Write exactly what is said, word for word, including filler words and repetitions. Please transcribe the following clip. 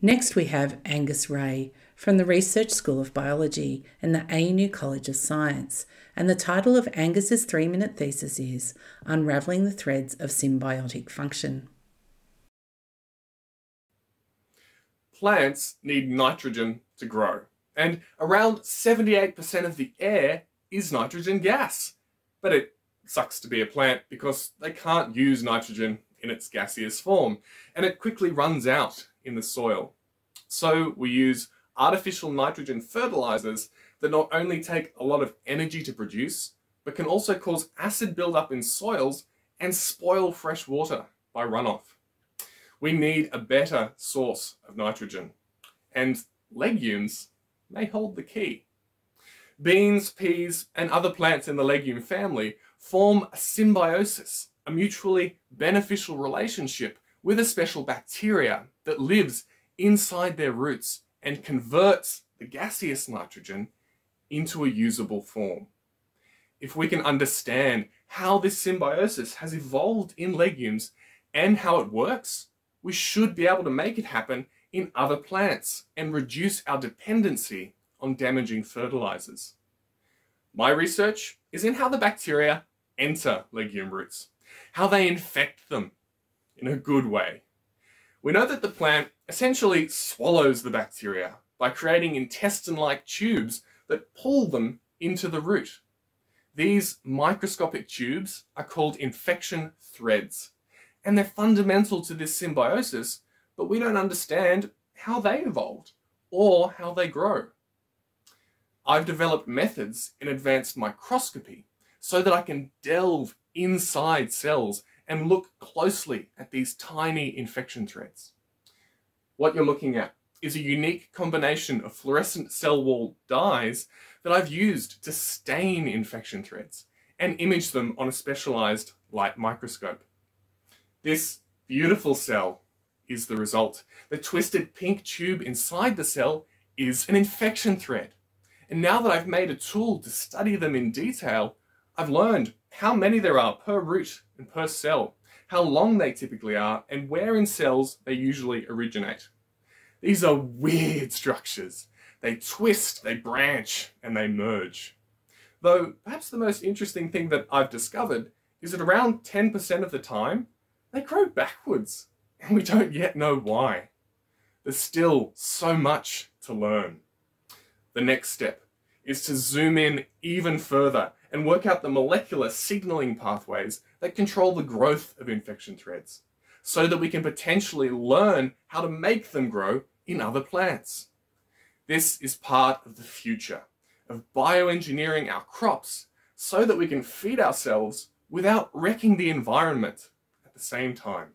Next we have Angus Rae from the Research School of Biology and the A N U College of Science, and the title of Angus's three-minute thesis is Unravelling the Threads of Symbiotic Function. Plants need nitrogen to grow, and around seventy-eight percent of the air is nitrogen gas. But it sucks to be a plant because they can't use nitrogen in its gaseous form, and it quickly runs out in the soil. So we use artificial nitrogen fertilizers that not only take a lot of energy to produce, but can also cause acid buildup in soils and spoil fresh water by runoff. We need a better source of nitrogen, and legumes may hold the key. Beans, peas, and other plants in the legume family form a symbiosis, a mutually beneficial relationship with a special bacteria that lives inside their roots and converts the gaseous nitrogen into a usable form. If we can understand how this symbiosis has evolved in legumes and how it works, we should be able to make it happen in other plants and reduce our dependency on damaging fertilizers. My research is in how the bacteria enter legume roots, how they infect them in a good way. We know that the plant essentially swallows the bacteria by creating intestine-like tubes that pull them into the root. These microscopic tubes are called infection threads, and they're fundamental to this symbiosis, but we don't understand how they evolved or how they grow. I've developed methods in advanced microscopy so that I can delve inside cells and look closely at these tiny infection threads. What you're looking at is a unique combination of fluorescent cell wall dyes that I've used to stain infection threads and image them on a specialized light microscope. This beautiful cell is the result. The twisted pink tube inside the cell is an infection thread. And now that I've made a tool to study them in detail, I've learned how many there are per root and per cell, how long they typically are, and where in cells they usually originate. These are weird structures. They twist, they branch, and they merge. Though perhaps the most interesting thing that I've discovered is that around ten percent of the time, they grow backwards, and we don't yet know why. There's still so much to learn. The next step is to zoom in even further and work out the molecular signaling pathways that control the growth of infection threads, so that we can potentially learn how to make them grow in other plants. This is part of the future of bioengineering our crops so that we can feed ourselves without wrecking the environment at the same time.